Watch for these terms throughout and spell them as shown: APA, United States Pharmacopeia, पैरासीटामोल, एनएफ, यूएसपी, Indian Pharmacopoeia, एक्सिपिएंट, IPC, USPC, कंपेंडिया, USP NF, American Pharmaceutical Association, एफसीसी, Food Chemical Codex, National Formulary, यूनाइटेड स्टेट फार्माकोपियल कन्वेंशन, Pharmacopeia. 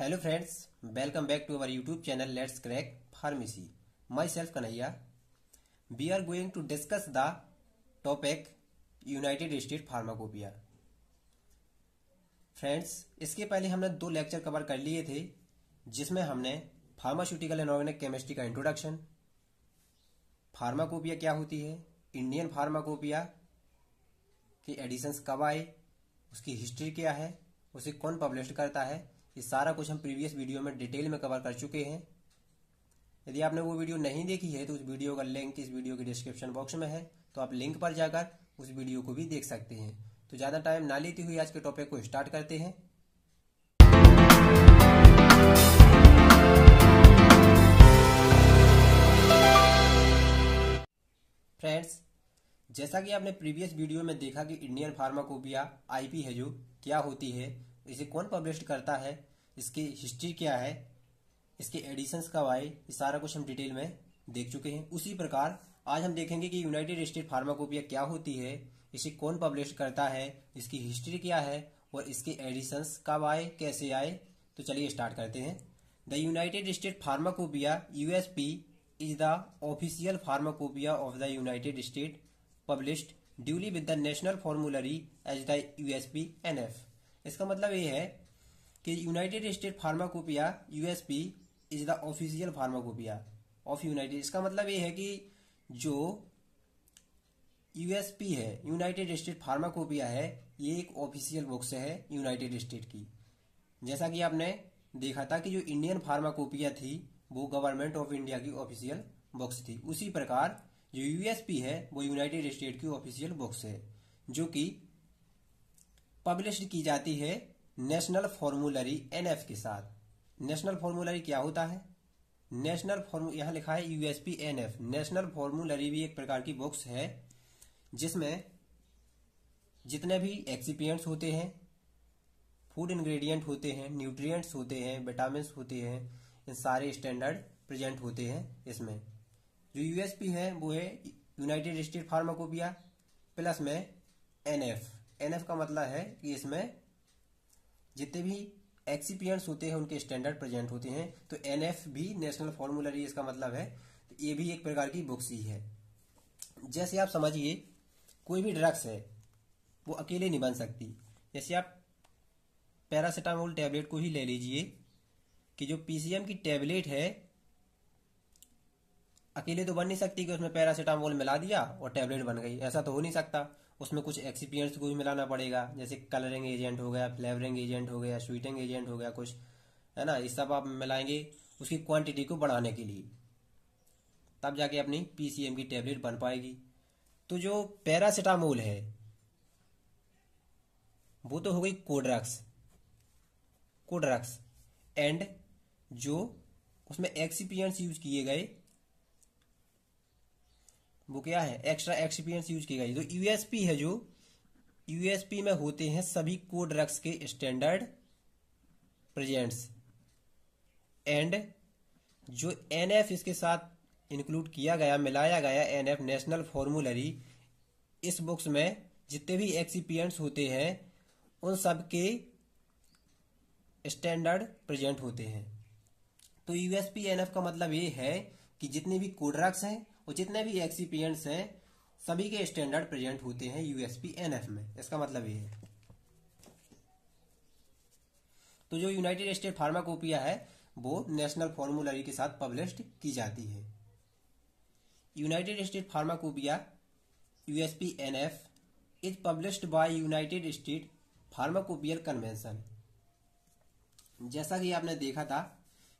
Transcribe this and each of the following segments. Hello friends, welcome back to our YouTube channel let's crack pharmacy. My self Kanhaiya. We are going to discuss the topic United State pharmacopoeia. Friends, इसके पहले हमने दो lecture cover कर लिए थे, जिसमें हमने फार्मास्यूटिकल एंड ऑर्गेनिक केमिस्ट्री का इंट्रोडक्शन, फार्माकोपिया क्या होती है, इंडियन फार्माकोपिया के एडिशंस कब आए, उसकी हिस्ट्री क्या है, उसे कौन पब्लिश करता है, ये सारा कुछ हम प्रीवियस वीडियो में डिटेल में कवर कर चुके हैं। यदि आपने वो वीडियो नहीं देखी है तो उस वीडियो का लिंक इस वीडियो के डिस्क्रिप्शन बॉक्स में है, तो आप लिंक पर जाकर उस वीडियो को भी देख सकते हैं। तो ज़्यादा टाइम ना लेते हुए आज के टॉपिक को स्टार्ट करते हैं। फ्रेंड्स, जैसा कि आपने प्रीवियस वीडियो में देखा कि इंडियन फार्माकोपिया आईपी है जो क्या होती है, इसे कौन पब्लिश करता है, इसकी हिस्ट्री क्या है, इसके एडिशंस कब आए, ये सारा कुछ हम डिटेल में देख चुके हैं। उसी प्रकार आज हम देखेंगे कि यूनाइटेड स्टेट फार्माकोपिया क्या होती है, इसे कौन पब्लिश करता है, इसकी हिस्ट्री क्या है और इसके एडिशंस कब आए, कैसे आए। तो चलिए स्टार्ट करते हैं। The United State pharmacopoeia यूएसपी is the official pharmacopoeia of the United State, published duly with the national formulary as the यूएसपी एनएफ। इसका मतलब ये है कि United State pharmacopoeia यूएसपी is the official pharmacopoeia of United. इसका मतलब ये है कि जो यूएसपी है, यूनाइटेड स्टेट फार्माकोपिया है, ये एक ऑफिशियल बुक्स है यूनाइटेड स्टेट की। जैसा कि आपने देखा था कि जो इंडियन फार्माकोपिया थी वो गवर्नमेंट ऑफ इंडिया की ऑफिशियल बुक्स थी, उसी प्रकार जो यूएसपी है वो यूनाइटेड स्टेट की ऑफिशियल बुक्स है, जो कि पब्लिश की जाती है नेशनल फॉर्मुलरी एनएफ के साथ। नेशनल फॉर्मुलरी क्या होता है? नेशनल फॉर्मूल यहाँ लिखा है यूएसपी एनएफ। नेशनल फॉर्मुलरी भी एक प्रकार की बुक्स है जिसमें जितने भी एक्सिपिएंट्स होते हैं, फूड इंग्रेडिएंट होते हैं, न्यूट्रिएंट्स होते हैं, विटामिन्स होते हैं, ये सारे स्टैंडर्ड प्रेजेंट होते हैं। इसमें जो यूएसपी है वो है यूनाइटेड स्टेट फार्माकोपिया प्लस में एनएफ। एनएफ का मतलब है कि इसमें जितने भी एक्सिपिएंट्स होते हैं उनके स्टैंडर्ड प्रेजेंट होते हैं, तो एनएफ भी नेशनल फॉर्मुलरी इसका मतलब है। तो ये भी एक प्रकार की बुक्स ही है। जैसे आप समझिए कोई भी ड्रग्स है वो अकेले नहीं बन सकती। जैसे आप पैरासीटामोल टैबलेट को ही ले लीजिए कि जो पीसीएम की टैबलेट है अकेले तो बन नहीं सकती कि उसमें पैरासीटामोल मिला दिया और टैबलेट बन गई, ऐसा तो हो नहीं सकता। उसमें कुछ एक्सिपिएंट्स को भी मिलाना पड़ेगा, जैसे कलरिंग एजेंट हो गया, फ्लेवरिंग एजेंट हो गया, स्वीटिंग एजेंट हो गया, कुछ है ना, ये सब आप मिलाएंगे उसकी क्वांटिटी को बढ़ाने के लिए, तब जाके अपनी पीसीएम की टैबलेट बन पाएगी। तो जो पैरासीटामोल है वो तो हो गई कोड्रग्स एंड जो उसमें एक्सिपिएंट्स यूज किए गए वो क्या है, एक्स्ट्रा एक्सिपिएंट्स यूज किए गए। तो यूएसपी है जो यूएसपी में होते हैं सभी कोड्रग्स के स्टैंडर्ड प्रेजेंट्स एंड जो एनएफ इसके साथ इंक्लूड किया गया, मिलाया गया एनएफ नेशनल फॉर्मुलरी, इस बुक्स में जितने भी एक्सिपिएंट्स होते हैं उन सब के स्टैंडर्ड प्रेजेंट होते हैं। तो यूएसपी एनएफ का मतलब ये है कि जितने भी कोड्रग्स हैं और जितने भी एक्सिपिएंट्स हैं सभी के स्टैंडर्ड प्रेजेंट होते हैं यूएसपी एनएफ में। इसका मतलब ये है। तो जो यूनाइटेड स्टेट फार्माकोपिया है वो नेशनल फॉर्मुलरी के साथ पब्लिश्ड की जाती है। United State pharmacopoeia यूएसपी एनएफ is published by यूनाइटेड स्टेट फार्माकोपियल कन्वेंशन। जैसा कि आपने देखा था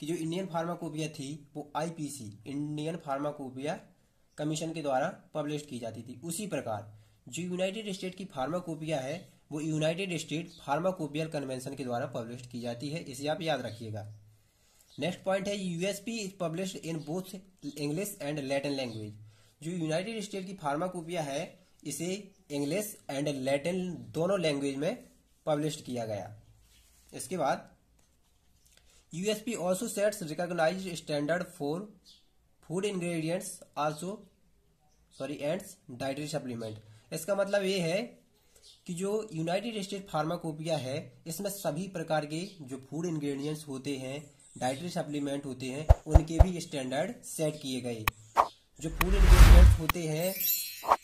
कि जो इंडियन फार्माकोपिया थी वो आईपीसी इंडियन फार्माकोपिया कमीशन के द्वारा पब्लिश की जाती थी, उसी प्रकार जो यूनाइटेड स्टेट की फार्माकोपिया है वो यूनाइटेड स्टेट फार्माकोपियल कन्वेंशन के द्वारा पब्लिश की जाती है, इसे आप याद रखिएगा। नेक्स्ट पॉइंट है यूएसपी is publish in both English and Latin language. जो यूनाइटेड स्टेट की फार्माकोपिया है इसे इंग्लिश एंड लैटिन दोनों लैंग्वेज में पब्लिश किया गया। इसके बाद USP also sets recognized standard for food ingredients also and dietary supplement। इसका मतलब ये है कि जो यूनाइटेड स्टेट फार्माकोपिया है इसमें सभी प्रकार के जो फूड इंग्रेडिएंट्स होते हैं, डाइटरी सप्लीमेंट होते हैं, उनके भी स्टैंडर्ड सेट किए गए। जो फूड इंग्रेडिएंट्स होते हैं,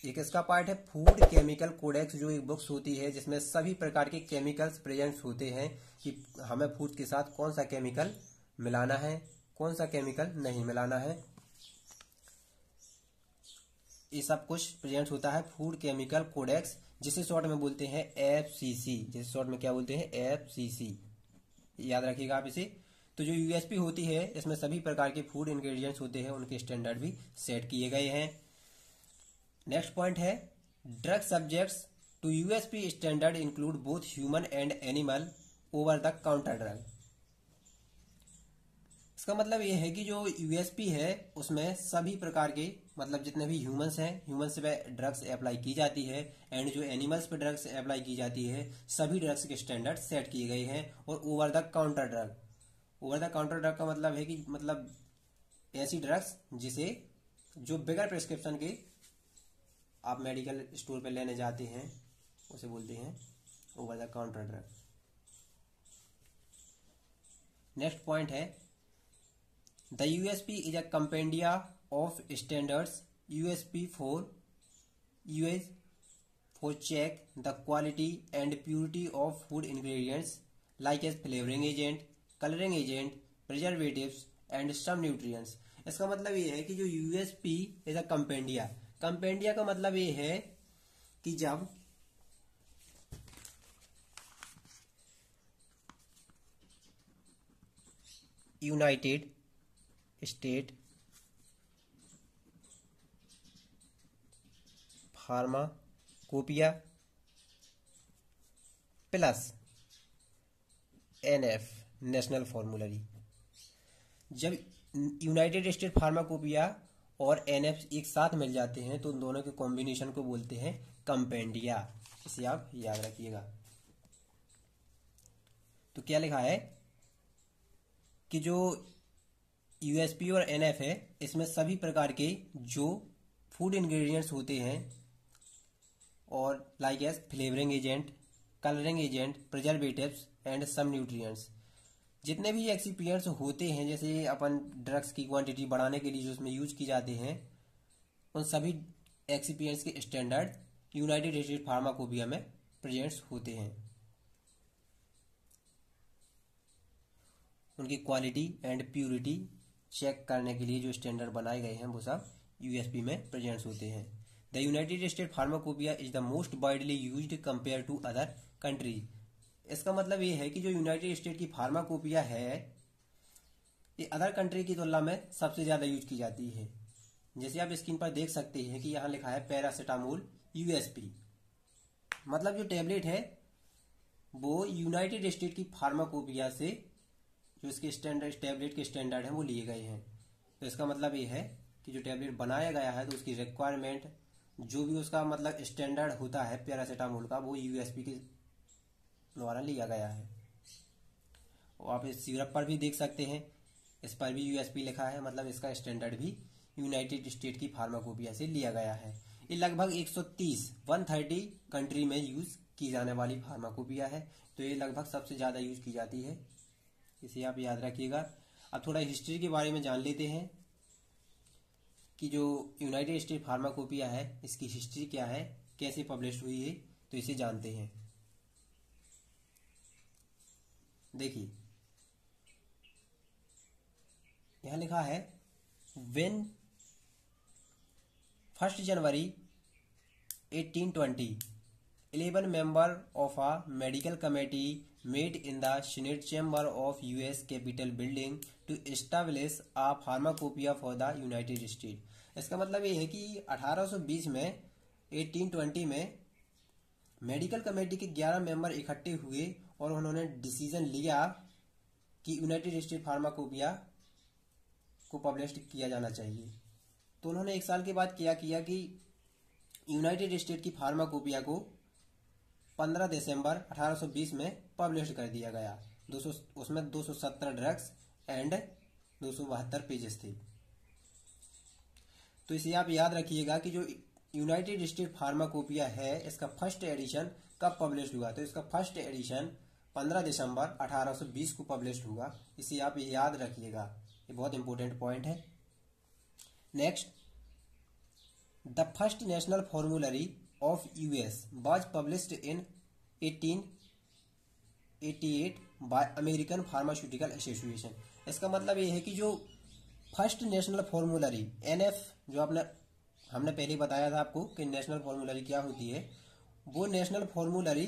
एक इसका पार्ट है फूड केमिकल कोडेक्स, जो एक बुक्स होती है जिसमें सभी प्रकार के केमिकल्स प्रेजेंट होते हैं कि हमें फूड के साथ कौन सा केमिकल मिलाना है, कौन सा केमिकल नहीं मिलाना है, ये सब कुछ प्रेजेंट होता है फूड केमिकल कोडेक्स, जिसे शॉर्ट में बोलते हैं एफसीसी। जिसे शॉर्ट में क्या बोलते हैं? एफसीसी। याद रखिएगा आप इसे। तो जो यूएसपी होती है इसमें सभी प्रकार के फूड इंग्रेडिएंट्स होते हैं, उनके स्टैंडर्ड भी सेट किए गए हैं। नेक्स्ट पॉइंट है drug subjects to यूएसपी standard include both human and animal over the counter drug. इसका मतलब ये है कि जो यूएसपी है उसमें सभी प्रकार के, मतलब जितने भी ह्यूमन्स हैं, ह्यूमन्स पे ड्रग्स अप्लाई की जाती है एंड जो एनिमल्स पे ड्रग्स अप्लाई की जाती है, सभी ड्रग्स के स्टैंडर्ड सेट किए गए हैं। और over the counter drug, over the counter drug का मतलब है कि मतलब ऐसी ड्रग्स जिसे जो बगैर प्रिस्क्रिप्शन के आप मेडिकल स्टोर पे लेने जाते हैं, उसे बोलते हैं over the counter drug. Next point है the यूएसपी is a कंपेंडिया of standards, यूएसपी for US for check the quality and purity of food ingredients like as flavouring agent, colouring agent, preservatives and some nutrients. इसका मतलब ये है कि जो यूएसपी is a कंपेंडिया, कंपेंडिया का मतलब ये है कि जब United State pharmacopoeia plus एनएफ national formulary, जब यूनाइटेड स्टेट फार्माकोपिया और एनएफ एक साथ मिल जाते हैं तो उन दोनों के कॉम्बिनेशन को बोलते हैं कंपेंडिया। इसे आप याद रखिएगा। तो क्या लिखा है कि जो यूएसपी और एनएफ है इसमें सभी प्रकार के जो फूड इंग्रेडिएंट्स होते हैं और like as flavouring agent, colouring agent, preservatives and some nutrients, जितने भी एक्सिपिएंट्स होते हैं, जैसे अपन ड्रग्स की क्वांटिटी बढ़ाने के लिए जो उसमें यूज किए जाते हैं, उन सभी एक्सिपिएंट्स के स्टैंडर्ड यूनाइटेड स्टेट फार्माकोपिया में प्रेजेंट्स होते हैं। उनकी क्वालिटी एंड प्योरिटी चेक करने के लिए जो स्टैंडर्ड बनाए गए हैं वो सब यूएसपी में प्रेजेंट्स होते हैं। The United State pharmacopoeia is the most widely used compare to other countries. इसका मतलब ये है कि जो यूनाइटेड स्टेट की फार्माकोपिया है ये अदर कंट्री की तुलना में सबसे ज़्यादा यूज की जाती है। जैसे आप स्क्रीन पर देख सकते हैं कि यहाँ लिखा है पैरासीटामोल यूएसपी, मतलब जो टेबलेट है वो यूनाइटेड स्टेट की फार्माकोपिया से जो इसके स्टैंडर्ड टेबलेट के स्टैंडर्ड हैं वो लिए गए हैं। तो इसका मतलब ये है कि जो टेबलेट बनाया गया है तो उसकी रिक्वायरमेंट जो भी उसका मतलब स्टैंडर्ड होता है पैरासीटामोल का, वो यूएसपी के द्वारा लिया गया है। और आप इस सिरप पर भी देख सकते हैं, इस पर भी यूएसपी लिखा है, मतलब इसका स्टैंडर्ड भी यूनाइटेड स्टेट की फार्माकोपिया से लिया गया है। ये लगभग 130 कंट्री में यूज की जाने वाली फार्माकोपिया है, तो ये लगभग सबसे ज़्यादा यूज की जाती है, इसे आप याद रखिएगा। अब थोड़ा हिस्ट्री के बारे में जान लेते हैं कि जो यूनाइटेड स्टेट फार्माकोपिया है इसकी हिस्ट्री क्या है, कैसे पब्लिश हुई है, तो इसे जानते हैं। देखिए यहां लिखा है when 1 January 1820 11 member of a medical committee made in the senate chamber of US capital building to establish a pharmacopoeia for the United State. इसका मतलब ये है कि 1820 में 1820 में मेडिकल कमेटी के 11 मेंबर इकट्ठे हुए और उन्होंने डिसीजन लिया कि यूनाइटेड स्टेट फार्माकोपिया को पब्लिश किया जाना चाहिए। तो उन्होंने एक साल के बाद क्या किया कि यूनाइटेड स्टेट की फार्माकोपिया को 15 दिसंबर 1820 में पब्लिश कर दिया गया। उसमें 270 ड्रग्स एंड 272 पेजेस थे। तो इसे आप याद रखिएगा कि जो यूनाइटेड स्टेट फार्माकोपिया है इसका फर्स्ट एडिशन कब पब्लिश हुआ, तो इसका फर्स्ट एडिशन 15 दिसंबर 1820 को पब्लिश हुआ। इसे आप याद रखिएगा, ये बहुत इंपॉर्टेंट पॉइंट है। Next, the first national formulary of US was published in 1888 by American pharmaceutical association. इसका मतलब ये है कि जो फर्स्ट नेशनल फॉर्मुलरी एनएफ, जो हमने पहले बताया था आपको कि नेशनल फॉर्मुलरी क्या होती है, वो नेशनल फॉर्मुलरी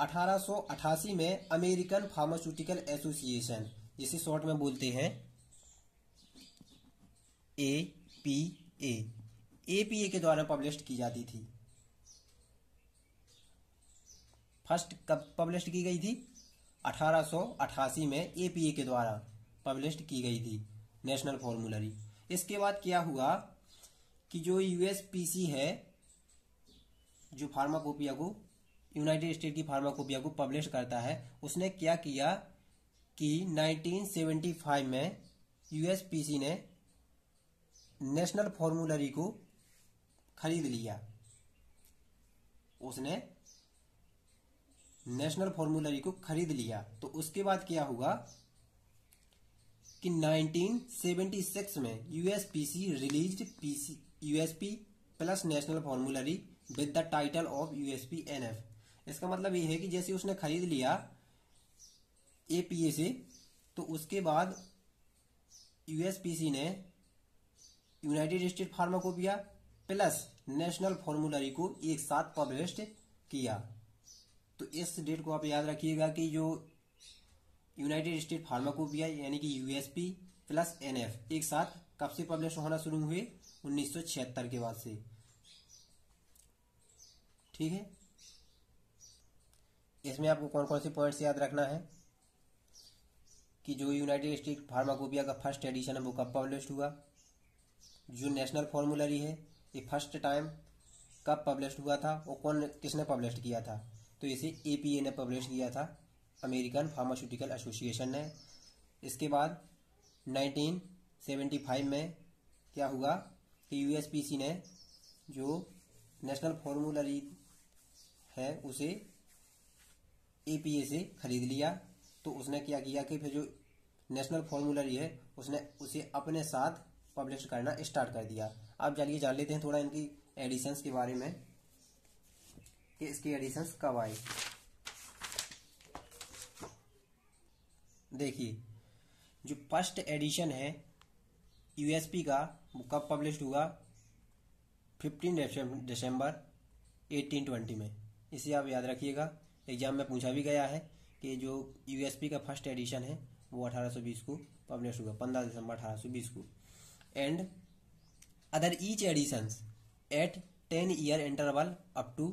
1888 में अमेरिकन फार्मास्यूटिकल एसोसिएशन, जिसे शॉर्ट में बोलते हैं APA के द्वारा पब्लिश की जाती थी। फर्स्ट कब पब्लिश की गई थी? 1888 में APA के द्वारा पब्लिश की गई थी नेशनल फॉर्मुलरी। इसके बाद क्या हुआ कि जो USPC है, जो फार्माकोपिया को, यूनाइटेड स्टेट की फार्माकोपिया को पब्लिश करता है, उसने क्या किया कि 1975 में USPC ने नेशनल फॉर्मुलरी को खरीद लिया। उसने नेशनल फॉर्मुलरी को खरीद लिया। तो उसके बाद क्या हुआ कि 1976 में USPC released USP plus national formulary with the title of USP NF। इसका मतलब ये है कि जैसे उसने खरीद लिया APA से, तो उसके बाद USPC ने United State pharmacopoeia plus national formulary को एक साथ पब्लिश किया। तो इस डेट को आप याद रखिएगा कि जो यूनाइटेड स्टेट फार्माकोपिया यानी कि USP प्लस NF एक साथ कब से पब्लिश होना शुरू हुए? 1976 के बाद से। ठीक है, इसमें आपको कौन कौन से पॉइंट्स याद रखना है कि जो यूनाइटेड स्टेट फार्माकोपिया का फर्स्ट एडिशन है वो कब पब्लिश हुआ, जो नेशनल फॉर्मुलरी है ये फर्स्ट टाइम कब पब्लिश हुआ था और किसने पब्लिश किया था। तो इसे APA ने पब्लिश किया था, अमेरिकन फार्मास्यूटिकल एसोसिएशन ने। इसके बाद 1975 में क्या हुआ कि USPC ने जो नेशनल फॉर्मुलरी है उसे APA से खरीद लिया। तो उसने क्या किया कि फिर जो नेशनल फॉर्मुलरी है उसने उसे अपने साथ पब्लिश करना स्टार्ट कर दिया। आप चलिए जान लेते हैं थोड़ा इनकी एडिशंस के बारे में कि इसकी एडिशंस कब आए। देखिए, जो फर्स्ट एडिशन है USP का वो कब पब्लिश हुआ? 15 दिसंबर 1820 में। इसे आप याद रखिएगा, एग्जाम में पूछा भी गया है कि जो USP का फर्स्ट एडिशन है वो 1820 को पब्लिश हुआ, 15 दिसंबर 1820 को। And other each editions at 10 year interval up to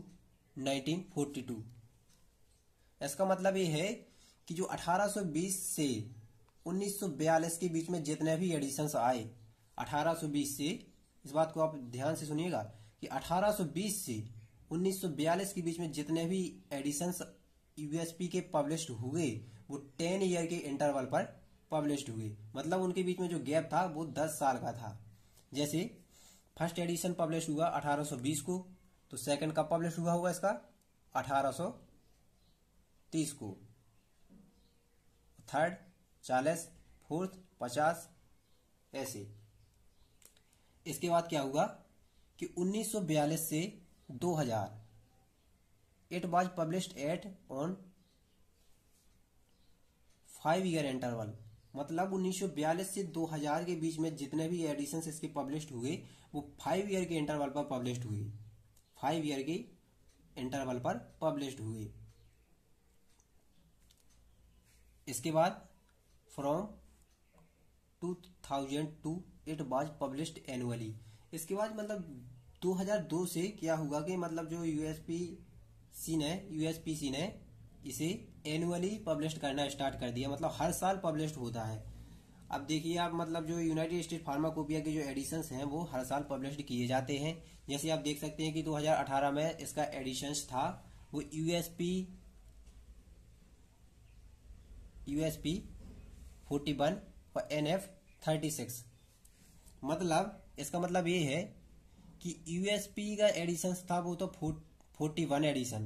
1942। इसका मतलब ये है कि जो 1820 से 1942 के बीच में जितने भी एडिशंस आए, 1820 से, इस बात को आप ध्यान से सुनिएगा कि 1820 से 1942 के बीच में जितने भी एडिशंस USP के पब्लिश हुए वो 10 ईयर के इंटरवल पर पब्लिश हुए। मतलब उनके बीच में जो गैप था वो 10 साल का था। जैसे फर्स्ट एडिशन पब्लिश हुआ 1820 को, तो सेकंड कब पब्लिश हुआ होगा इसका? 1830 को। थर्ड 40, फोर्थ 50, ऐसे। इसके बाद क्या हुआ कि 1942 से 2000 it was published at on 5 year interval. मतलब 1942 से 2000 के बीच में जितने भी एडिशंस इसके पब्लिश्ड हुए वो 5 ईयर के इंटरवल पर पब्लिश्ड हुए, 5 ईयर के इंटरवल पर पब्लिश्ड हुए। इसके बाद from 2002 it was published annually. इसके बाद मतलब 2002 से क्या हुआ कि मतलब जो USPC ने इसे एनुअली पब्लिश करना स्टार्ट कर दिया। मतलब हर साल पब्लिश होता है। अब देखिए आप, मतलब जो यूनाइटेड स्टेट फार्माकोपिया के जो एडिशंस हैं वो हर साल पब्लिश किए जाते हैं। जैसे आप देख सकते हैं कि 2018 में इसका एडिशंस था वो USP 41 और NF 36। मतलब इसका मतलब ये है कि USP का एडिशंस था वो तो 40 41 एडिशन,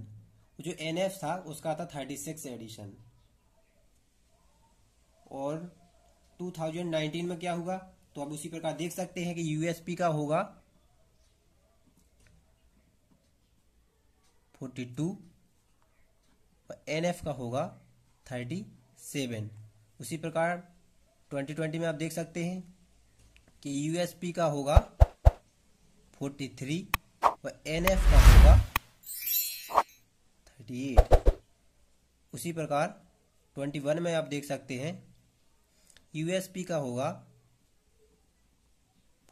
जो एनएफ था उसका था 36 एडिशन। और 2019 में क्या हुआ तो आप उसी प्रकार देख सकते हैं कि यूएसपी का होगा 42 और एनएफ का होगा 37। उसी प्रकार 2020 में आप देख सकते हैं कि यूएसपी का होगा 43 और एनएफ का होगा 38। उसी प्रकार 21 में आप देख सकते हैं यूएसपी का होगा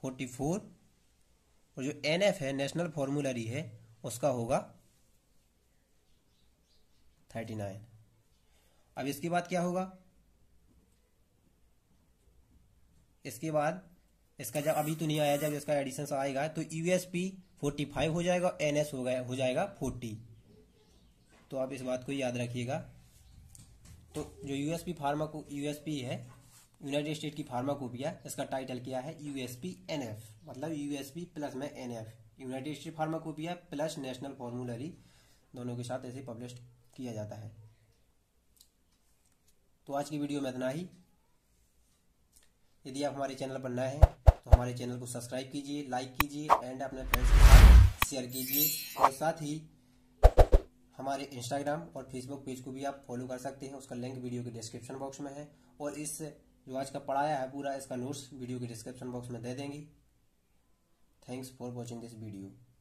44 और जो एनएफ है नेशनल फॉर्मुलरी है उसका होगा 39। अब इसके बाद क्या होगा, इसके बाद इसका जब अभी तो नहीं आया, जब इसका एडिशन आएगा तो यूएसपी 45 हो जाएगा, एनएस हो जाएगा 40। तो आप इस बात को याद रखिएगा। तो जो यूएसपी है यूनाइटेड स्टेट की फार्माकोपिया, इसका टाइटल क्या है यूएसपी एनएफ, मतलब यूएसपी प्लस में एनएफ, United State pharmacopoeia plus national formulary, दोनों के साथ ऐसे पब्लिश किया जाता है। तो आज की वीडियो में इतना ही। यदि आप हमारे चैनल पर नए हैं तो हमारे चैनल को सब्सक्राइब कीजिए, लाइक कीजिए एंड अपने फ्रेंड्स के साथ शेयर कीजिए। और साथ ही हमारे इंस्टाग्राम और फेसबुक पेज को भी आप फॉलो कर सकते हैं, उसका लिंक वीडियो के डिस्क्रिप्शन बॉक्स में है। और इस जो आज का पढ़ाया है पूरा इसका नोट्स वीडियो के डिस्क्रिप्शन बॉक्स में दे देंगे। Thanks for watching this video.